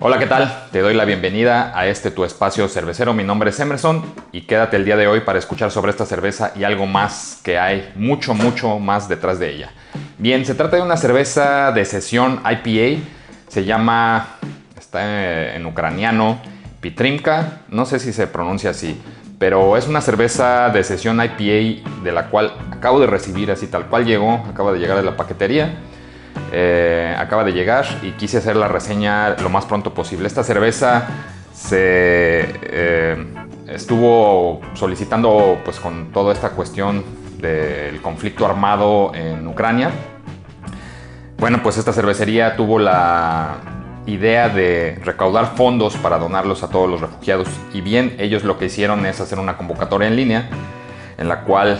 Hola, ¿qué tal? Te doy la bienvenida a este tu espacio cervecero. Mi nombre es Emerson y quédate el día de hoy para escuchar sobre esta cerveza y algo más que hay mucho más detrás de ella. Bien, se trata de una cerveza de sesión IPA. Se llama, está en ucraniano, Pidtrymka. No sé si se pronuncia así, pero es una cerveza de sesión IPA de la cual acabo de recibir así tal cual llegó. Acaba de llegar de la paquetería. Acaba de llegar y quise hacer la reseña lo más pronto posible. Esta cerveza se estuvo solicitando, pues, con toda esta cuestión del conflicto armado en Ucrania. Bueno, pues esta cervecería tuvo la idea de recaudar fondos para donarlos a todos los refugiados, y bien, ellos lo que hicieron es hacer una convocatoria en línea en la cual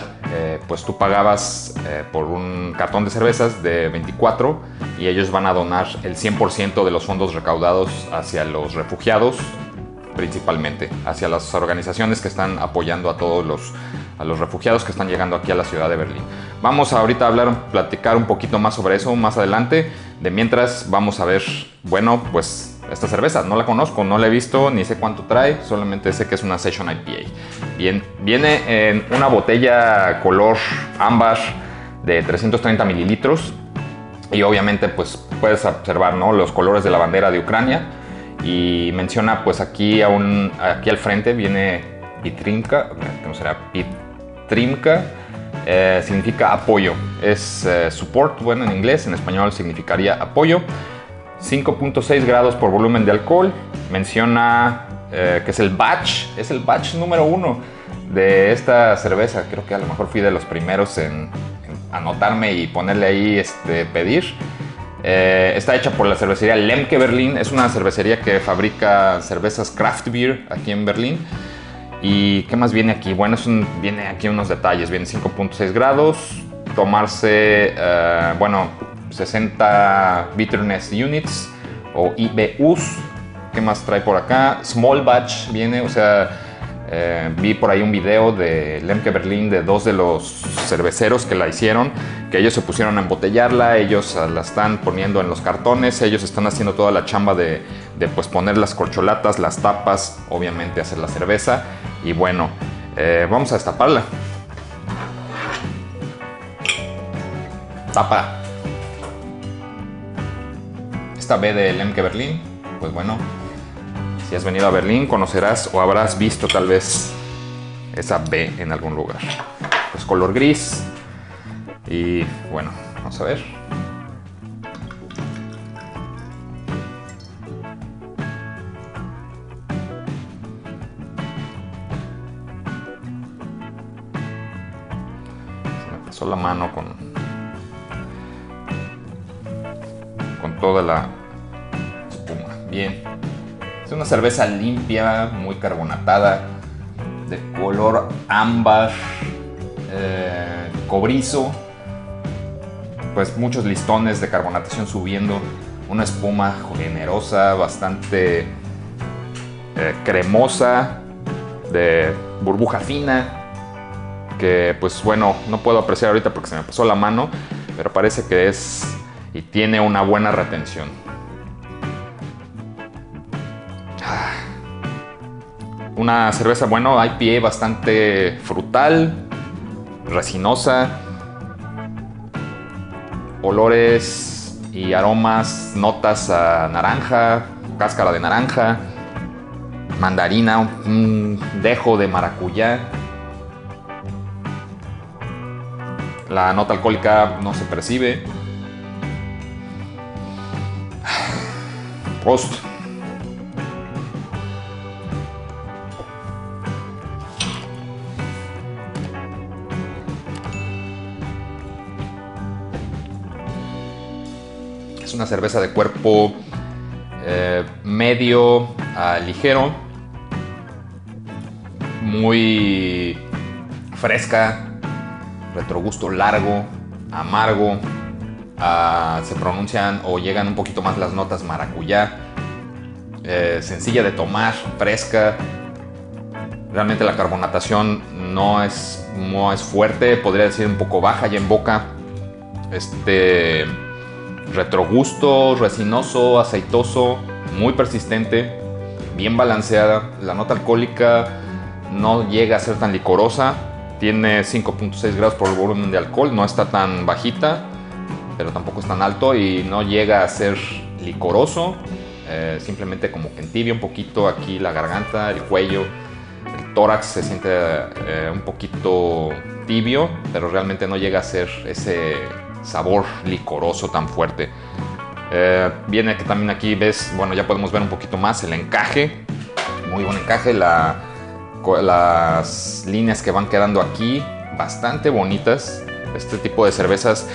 pues tú pagabas por un cartón de cervezas de 24 y ellos van a donar el 100% de los fondos recaudados hacia los refugiados, principalmente hacia las organizaciones que están apoyando a todos los refugiados que están llegando aquí a la ciudad de Berlín. Vamos ahorita a platicar un poquito más sobre eso más adelante. De mientras vamos a ver, bueno, pues esta cerveza no la conozco, no la he visto, ni sé cuánto trae, solamente sé que es una Session IPA. Bien, viene en una botella color ámbar de 330 mililitros y obviamente pues puedes observar, ¿no?, los colores de la bandera de Ucrania, y menciona pues aquí, aquí al frente viene Pidtrymka, ¿cómo será? Pidtrymka, significa apoyo, es support, bueno, en inglés, en español significaría apoyo. 5.6 grados por volumen de alcohol. Menciona que es el batch número 1 de esta cerveza. Creo que a lo mejor fui de los primeros en anotarme y ponerle ahí pedir. Está hecha por la cervecería Lemke Berlin. Es una cervecería que fabrica cervezas craft beer aquí en Berlín. ¿Y qué más viene aquí? Bueno, viene aquí unos detalles. Viene 5.6 grados. Tomarse, bueno, 60 bitterness units o IBUs. ¿Qué más trae por acá? Small batch viene, o sea, vi por ahí un video de Lemke Berlin de dos de los cerveceros que la hicieron, que ellos se pusieron a embotellarla, ellos la están poniendo en los cartones, ellos están haciendo toda la chamba de pues poner las corcholatas, las tapas, obviamente hacer la cerveza. Y bueno, vamos a destaparla. Tapa. Esta B de Lemke Berlin, pues bueno, si has venido a Berlín conocerás o habrás visto tal vez esa B en algún lugar. Pues color gris y bueno, vamos a ver. Se me pasó la mano con toda la espuma. Bien, es una cerveza limpia, muy carbonatada, de color ámbar, cobrizo, pues muchos listones de carbonatación subiendo, una espuma generosa, bastante cremosa, de burbuja fina, que pues bueno, no puedo apreciar ahorita porque se me pasó la mano, pero parece que es y tiene una buena retención. Una cerveza, bueno, IPA bastante frutal, resinosa, olores y aromas, notas a naranja, cáscara de naranja, mandarina, un dejo de maracuyá. La nota alcohólica no se percibe. Prost. Es una cerveza de cuerpo medio a ligero, muy fresca, retrogusto largo, amargo. Se pronuncian o llegan un poquito más las notas maracuyá, sencilla de tomar, fresca. Realmente la carbonatación no es fuerte, podría decir un poco baja ya en boca. Retrogusto resinoso, aceitoso, muy persistente, bien balanceada. La nota alcohólica no llega a ser tan licorosa, tiene 5.6 grados por el volumen de alcohol, no está tan bajita, pero tampoco es tan alto y no llega a ser licoroso. Simplemente como que entibia un poquito aquí la garganta, el cuello, el tórax se siente un poquito tibio, pero realmente no llega a ser ese sabor licoroso tan fuerte. Viene que también aquí ves, bueno, ya podemos ver un poquito más el encaje, muy buen encaje, las líneas que van quedando aquí, bastante bonitas. Este tipo de cervezas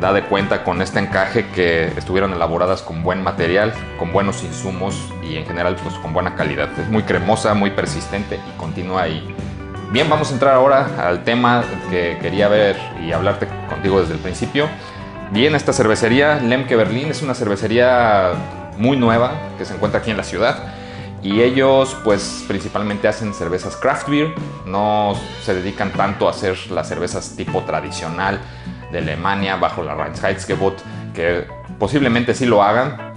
da de cuenta con este encaje que estuvieron elaboradas con buen material, con buenos insumos y en general pues con buena calidad. Es muy cremosa, muy persistente y continúa ahí. Bien, vamos a entrar ahora al tema que quería ver y hablarte contigo desde el principio. Bien, esta cervecería Lemke Berlin es una cervecería muy nueva que se encuentra aquí en la ciudad y ellos pues principalmente hacen cervezas craft beer, no se dedican tanto a hacer las cervezas tipo tradicional de Alemania bajo la Reinheitsgebot, que posiblemente sí lo hagan,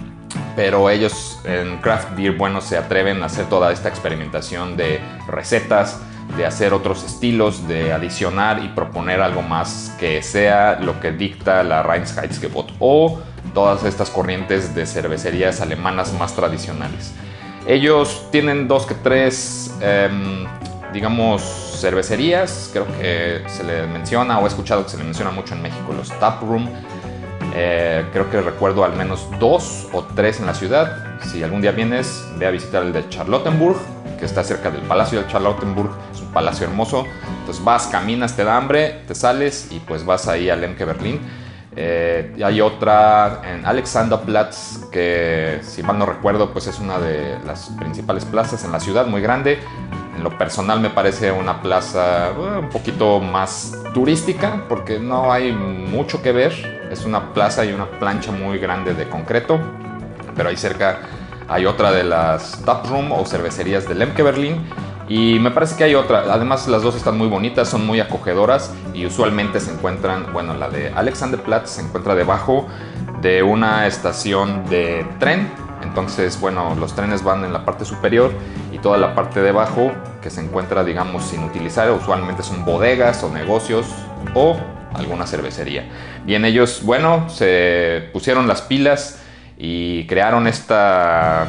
pero ellos en craft beer, bueno, se atreven a hacer toda esta experimentación de recetas, de hacer otros estilos, de adicionar y proponer algo más que sea lo que dicta la Reinheitsgebot o todas estas corrientes de cervecerías alemanas más tradicionales. Ellos tienen dos que tres, digamos, cervecerías, creo que se le menciona o he escuchado que se le menciona mucho en México, los taproom. Creo que recuerdo al menos dos o tres en la ciudad. Si algún día vienes, ve a visitar el de Charlottenburg, que está cerca del Palacio de Charlottenburg, es un palacio hermoso. Entonces vas, caminas, te da hambre, te sales y pues vas ahí al Lemke Berlin. Hay otra en Alexanderplatz, que si mal no recuerdo, pues es una de las principales plazas en la ciudad, muy grande. En lo personal me parece una plaza un poquito más turística porque no hay mucho que ver. Es una plaza y una plancha muy grande de concreto, pero ahí cerca hay otra de las taproom o cervecerías de Lemke Berlin y me parece que hay otra. Además las dos están muy bonitas, son muy acogedoras y usualmente se encuentran, bueno, la de Alexanderplatz se encuentra debajo de una estación de tren. Entonces, bueno, los trenes van en la parte superior y toda la parte de abajo que se encuentra, digamos, sin utilizar, usualmente son bodegas o negocios o alguna cervecería. Bien, ellos, bueno, se pusieron las pilas y crearon esta...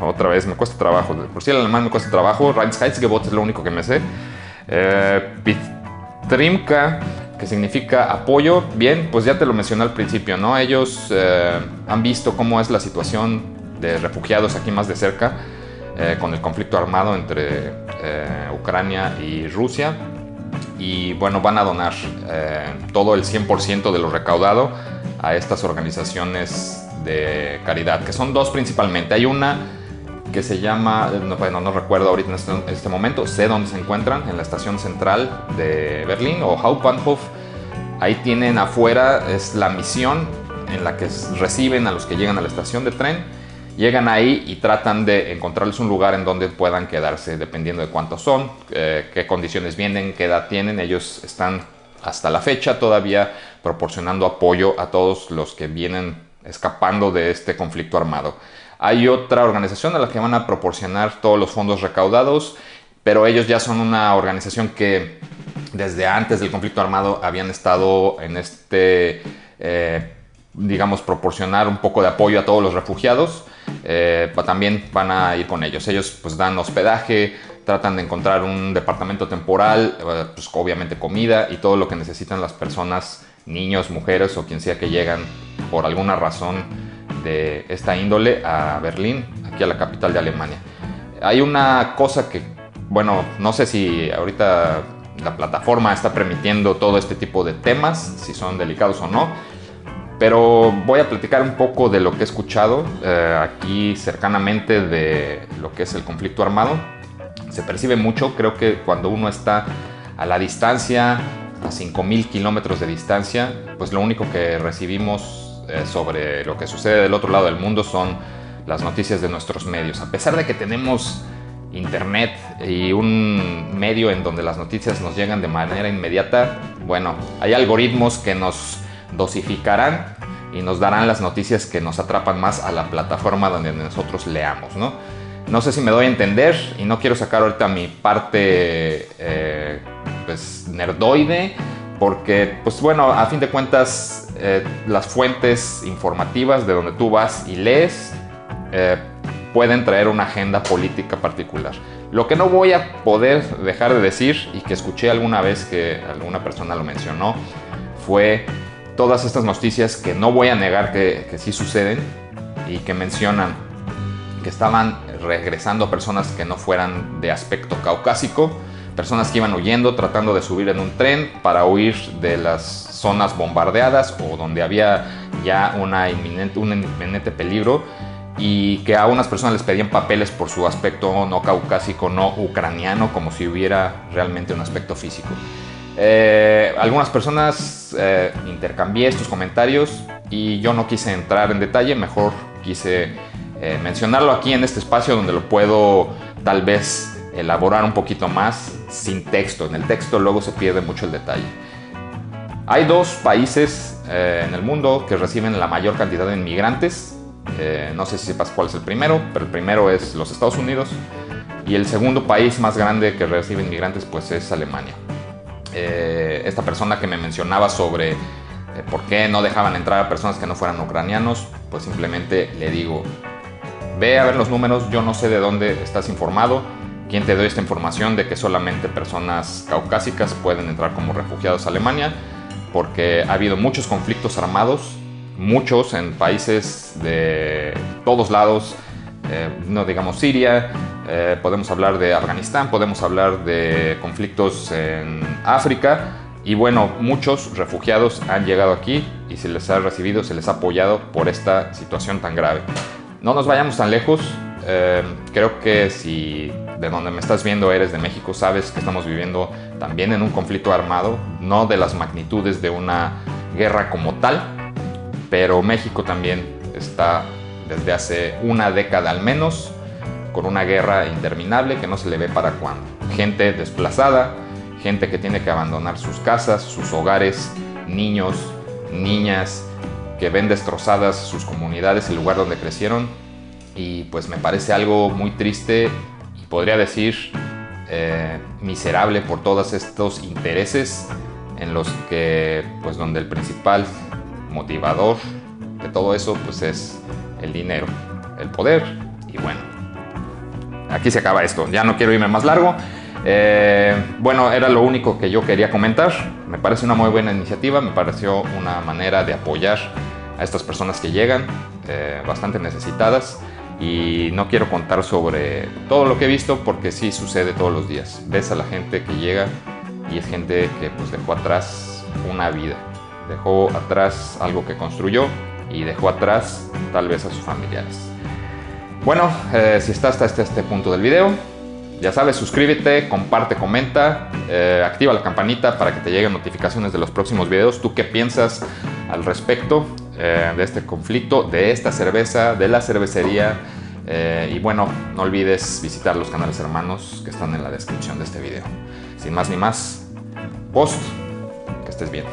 otra vez, me cuesta trabajo. Por si el alemán me cuesta trabajo, Reinheitsgebot es lo único que me sé. Pidtrymka, que significa apoyo. Bien, pues ya te lo mencioné al principio, ¿no? Ellos han visto cómo es la situación de refugiados aquí más de cerca, con el conflicto armado entre Ucrania y Rusia. Y bueno, van a donar todo el 100% de lo recaudado a estas organizaciones de caridad, que son dos principalmente. Hay una que se llama, no recuerdo ahorita en este momento, sé dónde se encuentran, en la estación central de Berlín o Hauptbahnhof. Ahí tienen afuera, es la misión en la que reciben a los que llegan a la estación de tren, llegan ahí y tratan de encontrarles un lugar en donde puedan quedarse, dependiendo de cuántos son, qué condiciones vienen, qué edad tienen. Ellos están hasta la fecha todavía proporcionando apoyo a todos los que vienen escapando de este conflicto armado. Hay otra organización a la que van a proporcionar todos los fondos recaudados, pero ellos ya son una organización que desde antes del conflicto armado habían estado en este, digamos, proporcionar un poco de apoyo a todos los refugiados. También van a ir con ellos. Ellos pues dan hospedaje, tratan de encontrar un departamento temporal, pues obviamente comida y todo lo que necesitan las personas, niños, mujeres o quien sea que llegan por alguna razón de esta índole a Berlín, aquí a la capital de Alemania. Hay una cosa que, bueno, no sé si ahorita la plataforma está permitiendo todo este tipo de temas, si son delicados o no, pero voy a platicar un poco de lo que he escuchado aquí cercanamente de lo que es el conflicto armado. Se percibe mucho, creo que cuando uno está a la distancia, a 5000 kilómetros de distancia, pues lo único que recibimos sobre lo que sucede del otro lado del mundo son las noticias de nuestros medios. A pesar de que tenemos internet y un medio en donde las noticias nos llegan de manera inmediata, bueno, hay algoritmos que nos dosificarán y nos darán las noticias que nos atrapan más a la plataforma donde nosotros leamos, ¿no? No sé si me doy a entender y no quiero sacar ahorita mi parte pues, nerdoide, porque, pues bueno, a fin de cuentas, las fuentes informativas de donde tú vas y lees pueden traer una agenda política particular. Lo que no voy a poder dejar de decir, y que escuché alguna vez que alguna persona lo mencionó, fue todas estas noticias que no voy a negar que sí suceden y que mencionan que estaban regresando personas que no fueran de aspecto caucásico, personas que iban huyendo, tratando de subir en un tren para huir de las zonas bombardeadas o donde había ya un inminente peligro, y que a unas personas les pedían papeles por su aspecto no caucásico, no ucraniano, como si hubiera realmente un aspecto físico. Algunas personas intercambié estos comentarios y yo no quise entrar en detalle, mejor quise mencionarlo aquí en este espacio donde lo puedo tal vez elaborar un poquito más sin texto. En el texto luego se pierde mucho el detalle. Hay dos países en el mundo que reciben la mayor cantidad de inmigrantes. No sé si sepas cuál es el primero, pero el primero es los Estados Unidos, y el segundo país más grande que recibe inmigrantes pues es Alemania. Esta persona que me mencionaba sobre por qué no dejaban entrar a personas que no fueran ucranianos, pues simplemente le digo: ve a ver los números, yo no sé de dónde estás informado, quién te dio esta información de que solamente personas caucásicas pueden entrar como refugiados a Alemania, porque ha habido muchos conflictos armados, muchos en países de todos lados, no digamos Siria, podemos hablar de Afganistán, podemos hablar de conflictos en África, y bueno, muchos refugiados han llegado aquí y se les ha recibido, se les ha apoyado por esta situación tan grave. No nos vayamos tan lejos, creo que si de donde me estás viendo eres de México, sabes que estamos viviendo también en un conflicto armado, no de las magnitudes de una guerra como tal, pero México también está desde hace una década al menos con una guerra interminable que no se le ve para cuándo. Gente desplazada, gente que tiene que abandonar sus casas, sus hogares, niños, niñas que ven destrozadas sus comunidades, el lugar donde crecieron, y pues me parece algo muy triste y podría decir miserable por todos estos intereses en los que, pues donde el principal motivador de todo eso pues es el dinero, el poder. Y bueno, aquí se acaba esto, ya no quiero irme más largo. Bueno, era lo único que yo quería comentar. Me parece una muy buena iniciativa, me pareció una manera de apoyar a estas personas que llegan bastante necesitadas, y no quiero contar sobre todo lo que he visto porque sí sucede todos los días. Ves a la gente que llega y es gente que pues dejó atrás una vida, dejó atrás algo que construyó y dejó atrás tal vez a sus familiares. Bueno, si estás hasta este punto del video, ya sabes, suscríbete, comparte, comenta, activa la campanita para que te lleguen notificaciones de los próximos videos. ¿Tú qué piensas al respecto de este conflicto, de esta cerveza, de la cervecería? Y bueno, no olvides visitar los canales hermanos que están en la descripción de este video. Sin más ni más, post, que estés bien.